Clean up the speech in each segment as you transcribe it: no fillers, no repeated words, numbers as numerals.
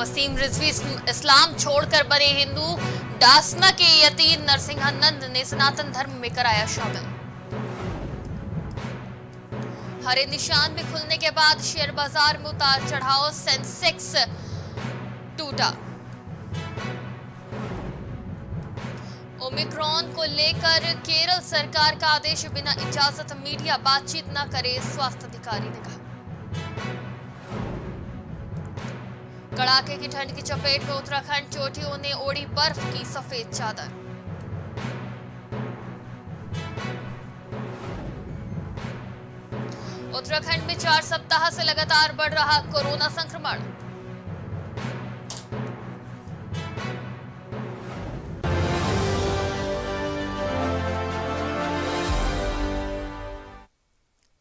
वसीम रिजवी इस्लाम छोड़कर बने हिंदू, डासना के यतीन नरसिंहानंद ने सनातन धर्म में कराया शामिल। हरे निशान में खुलने के बाद शेयर बाजार में उतार चढ़ाव, सेंसेक्स टूटा। ओमिक्रॉन को लेकर केरल सरकार का आदेश, बिना इजाजत मीडिया बातचीत न करे, स्वास्थ्य अधिकारी ने कहा। कड़ाके की ठंड की चपेट में उत्तराखंड, चोटियों ने ओढ़ी बर्फ की सफेद चादर। उत्तराखंड में 4 सप्ताह से लगातार बढ़ रहा कोरोना संक्रमण।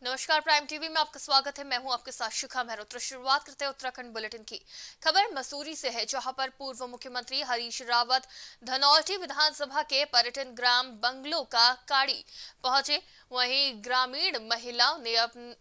नमस्कार, प्राइम टीवी में आपका स्वागत है। मैं हूं आपके साथ शिखा मेहरा। तो शुरुआत करते हैं उत्तराखंड बुलेटिन की। खबर मसूरी से है, जहां पर पूर्व मुख्यमंत्री हरीश रावत धनौल्टी विधानसभा के पर्यटन ग्राम बंगलो का काड़ी पहुंचे। वहीं ग्रामीण महिलाओं ने अपने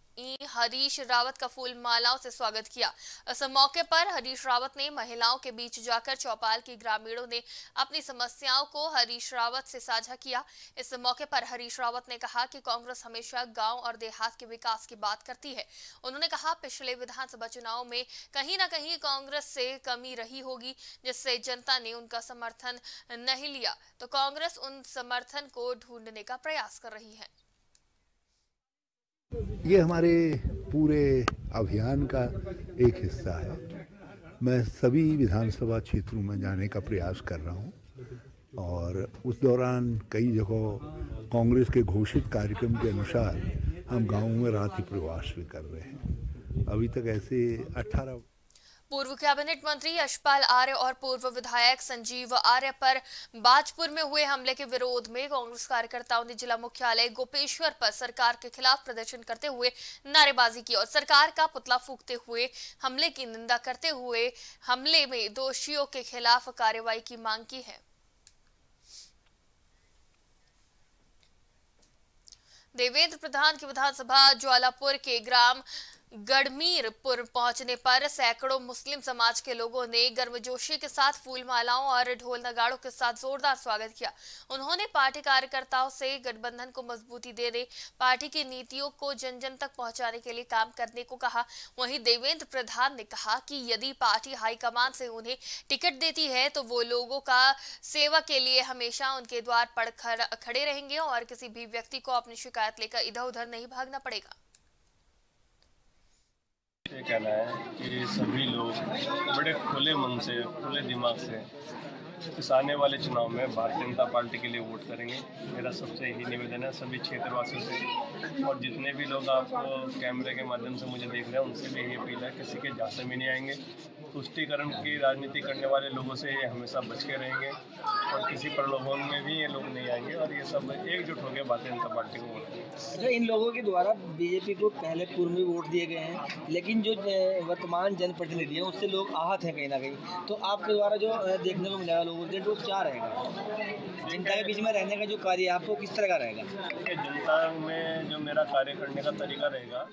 हरीश रावत का फूल मालाओं से स्वागत किया। इस मौके पर हरीश रावत ने महिलाओं के बीच जाकर चौपाल की ग्रामीणों ने अपनी समस्याओं को हरीश रावत से साझा किया। इस मौके पर हरीश रावत ने कहा कि कांग्रेस हमेशा गांव और देहात के विकास की बात करती है। उन्होंने कहा पिछले विधानसभा चुनाव में कहीं ना कहीं कांग्रेस से कमी रही होगी, जिससे जनता ने उनका समर्थन नहीं लिया, तो कांग्रेस उन समर्थन को ढूंढने का प्रयास कर रही है। ये हमारे पूरे अभियान का एक हिस्सा है। मैं सभी विधानसभा क्षेत्रों में जाने का प्रयास कर रहा हूं और उस दौरान कई जगह कांग्रेस के घोषित कार्यक्रम के अनुसार हम गाँव में रात्रि प्रवास भी कर रहे हैं। अभी तक ऐसे 18 पूर्व कैबिनेट मंत्री यशपाल आर्य और पूर्व विधायक संजीव आर्य पर बाजपुर में हुए हमले के विरोध में कांग्रेस कार्यकर्ताओं ने जिला मुख्यालय गोपेश्वर पर सरकार के खिलाफ प्रदर्शन करते हुए नारेबाजी की और सरकार का पुतला फूंकते हुए हमले की निंदा करते हुए हमले में दोषियों के खिलाफ कार्रवाई की मांग की है। देवेंद्र प्रधान की विधानसभा ज्वालापुर के ग्राम गढ़मीरपुर पहुंचने पर सैकड़ों मुस्लिम समाज के लोगों ने गर्मजोशी के साथ फूल मालाओं और ढोल नगाड़ों के साथ जोरदार स्वागत किया। उन्होंने पार्टी कार्यकर्ताओं से गठबंधन को मजबूती देने, पार्टी की नीतियों को जन जन तक पहुंचाने के लिए काम करने को कहा। वहीं देवेंद्र प्रधान ने कहा कि यदि पार्टी हाईकमान से उन्हें टिकट देती है तो वो लोगों का सेवा के लिए हमेशा उनके द्वार पर खड़े रहेंगे और किसी भी व्यक्ति को अपनी शिकायत लेकर इधर उधर नहीं भागना पड़ेगा। ये कहना है कि सभी लोग बड़े खुले मन से, खुले दिमाग से इस आने वाले चुनाव में भारतीय जनता पार्टी के लिए वोट करेंगे। मेरा सबसे यही निवेदन है सभी क्षेत्रवासियों से, और जितने भी लोग आपको कैमरे के माध्यम से मुझे देख रहे हैं उनसे भी यही अपील है, किसी के झांसे में नहीं आएंगे। तुष्टिकरण की राजनीति करने वाले लोगों से ये हमेशा बच के रहेंगे और किसी प्रलोभन में भी ये लोग नहीं आएंगे और ये सब एकजुट होकर भारतीय जनता पार्टी को वोट देंगे। इन लोगों के द्वारा बीजेपी को पहले पूर्व में वोट दिए गए हैं, लेकिन जो वर्तमान जनप्रतिनिधि हैं उससे लोग आहत हैं कहीं ना कहीं, तो आपके द्वारा जो देखने को मिला लोगों के क्या रहेगा, जनता के बीच में रहने का जो कार्य है आपको किस तरह का रहेगा? जनता में जो मेरा कार्य करने का तरीका रहेगा।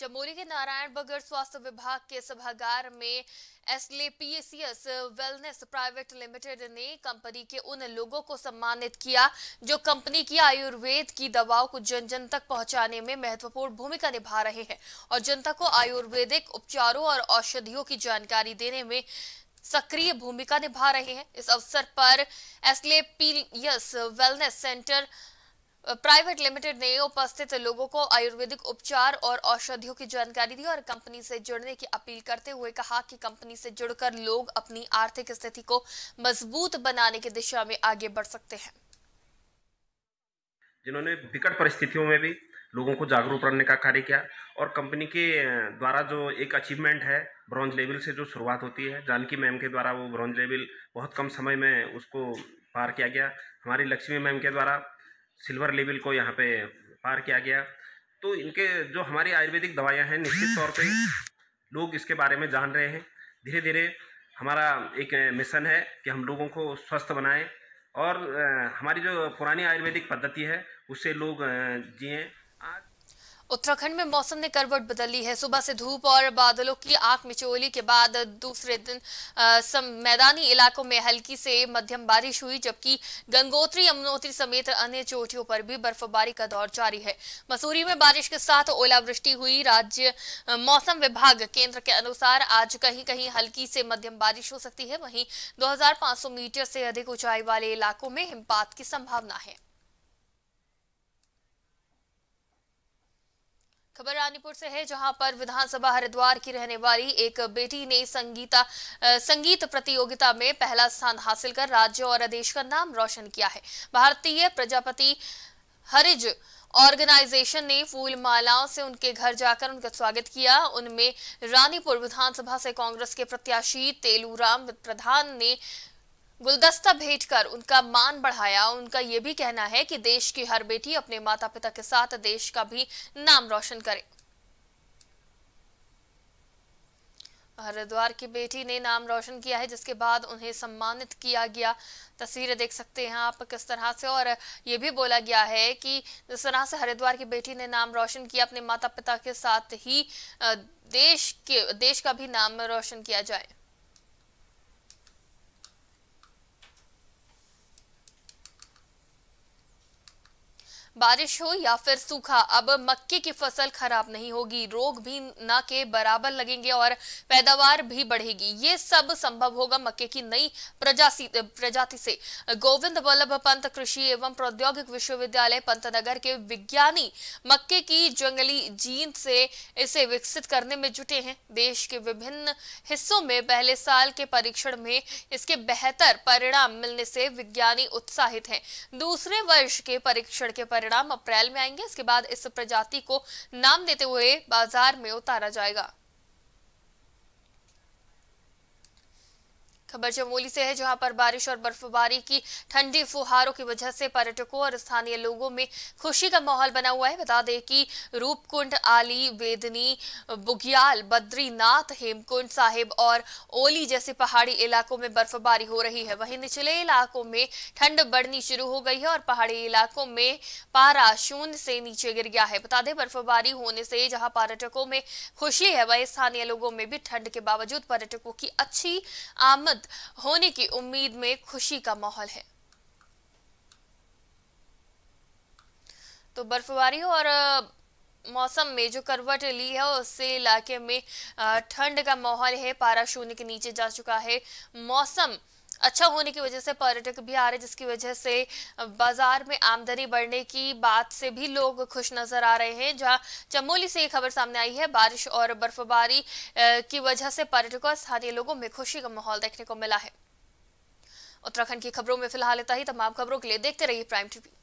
चमोली के नारायण बगर स्वास्थ्य विभाग के सभागार में एसएलपीएस वेलनेस प्राइवेट लिमिटेड ने कंपनी के उन लोगों को सम्मानित किया जो कंपनी की आयुर्वेद की दवाओं को जन जन तक पहुंचाने में महत्वपूर्ण भूमिका निभा रहे हैं और जनता को आयुर्वेदिक उपचारों और औषधियों की जानकारी देने में सक्रिय भूमिका निभा रहे हैं। इस अवसर पर SLPS wellness centre private limited ने उपस्थित लोगों को आयुर्वेदिक उपचार और औषधियों की जानकारी दी और कंपनी से जुड़ने की अपील करते हुए कहा कि कंपनी से जुड़कर लोग अपनी आर्थिक स्थिति को मजबूत बनाने की दिशा में आगे बढ़ सकते हैं। जिन्होंने विकट परिस्थितियों में भी लोगों को जागरूक करने का कार्य किया और कंपनी के द्वारा जो एक अचीवमेंट है, ब्रॉन्ज लेवल से जो शुरुआत होती है, जानकी मैम के द्वारा वो ब्रॉन्ज लेवल बहुत कम समय में उसको पार किया गया। हमारी लक्ष्मी मैम के द्वारा सिल्वर लेवल को यहाँ पे पार किया गया। तो इनके जो हमारी आयुर्वेदिक दवाइयाँ हैं, निश्चित तौर पे लोग इसके बारे में जान रहे हैं। धीरे धीरे हमारा एक मिशन है कि हम लोगों को स्वस्थ बनाएं और हमारी जो पुरानी आयुर्वेदिक पद्धति है उससे लोग जिएं। उत्तराखंड में मौसम ने करवट बदली है। सुबह से धूप और बादलों की आंख मिचौली के बाद दूसरे दिन मैदानी इलाकों में हल्की से मध्यम बारिश हुई, जबकि गंगोत्री, अमनोत्री समेत अन्य चोटियों पर भी बर्फबारी का दौर जारी है। मसूरी में बारिश के साथ ओलावृष्टि हुई। राज्य मौसम विभाग केंद्र के अनुसार आज कहीं कहीं हल्की से मध्यम बारिश हो सकती है। वहीं 2500 मीटर से अधिक ऊंचाई वाले इलाकों में हिमपात की संभावना है। खबर रानीपुर से है, जहां पर विधानसभा हरिद्वार की रहने वाली एक बेटी ने संगीत प्रतियोगिता में पहला स्थान हासिल कर राज्य और देश का नाम रोशन किया है। भारतीय प्रजापति हरिज ऑर्गेनाइजेशन ने फूल मालाओं से उनके घर जाकर उनका स्वागत किया। उनमें रानीपुर विधानसभा से कांग्रेस के प्रत्याशी तेलूराम प्रधान ने गुलदस्ता भेंटकर उनका मान बढ़ाया। उनका ये भी कहना है कि देश की हर बेटी अपने माता पिता के साथ देश का भी नाम रोशन करे। हरिद्वार की बेटी ने नाम रोशन किया है, जिसके बाद उन्हें सम्मानित किया गया। तस्वीरें देख सकते हैं आप किस तरह से, और ये भी बोला गया है कि जिस तरह से हरिद्वार की बेटी ने नाम रोशन किया, अपने माता पिता के साथ ही देश का भी नाम रोशन किया जाए। बारिश हो या फिर सूखा, अब मक्के की फसल खराब नहीं होगी, रोग भी ना के बराबर लगेंगे और पैदावार भी बढ़ेगी। ये सब संभव होगा मक्के की नई प्रजाति से। गोविंद वल्लभ पंत कृषि एवं प्रौद्योगिक विश्वविद्यालय पंतनगर के विज्ञानी मक्के की जंगली जीन से इसे विकसित करने में जुटे हैं। देश के विभिन्न हिस्सों में पहले साल के परीक्षण में इसके बेहतर परिणाम मिलने से विज्ञानी उत्साहित हैं। दूसरे वर्ष के परीक्षण के परिणाम अप्रैल में आएंगे। इसके बाद इस प्रजाति को नाम देते हुए बाजार में उतारा जाएगा। खबर चमोली से है, जहां पर बारिश और बर्फबारी की ठंडी फुहारों की वजह से पर्यटकों और स्थानीय लोगों में खुशी का माहौल बना हुआ है। बता दें कि रूपकुंड, आली, वेदनी, बुग्याल, बद्रीनाथ, हेमकुंड साहिब और ओली जैसे पहाड़ी इलाकों में बर्फबारी हो रही है। वहीं निचले इलाकों में ठंड बढ़नी शुरू हो गई है और पहाड़ी इलाकों में पारा शून्य से नीचे गिर गया है। बता दें बर्फबारी होने से जहाँ पर्यटकों में खुशी है, वहीं स्थानीय लोगों में भी ठंड के बावजूद पर्यटकों की अच्छी आमद होने की उम्मीद में खुशी का माहौल है। तो बर्फबारी और मौसम में जो करवट ली है, उससे इलाके में ठंड का माहौल है। पारा शून्य के नीचे जा चुका है। मौसम अच्छा होने की वजह से पर्यटक भी आ रहे, जिसकी वजह से बाजार में आमदनी बढ़ने की बात से भी लोग खुश नजर आ रहे हैं। जहां चमोली से ये खबर सामने आई है, बारिश और बर्फबारी की वजह से पर्यटकों और स्थानीय लोगों में खुशी का माहौल देखने को मिला है। उत्तराखंड की खबरों में फिलहाल इतना ही। तमाम खबरों के लिए देखते रहिए प्राइम टीवी।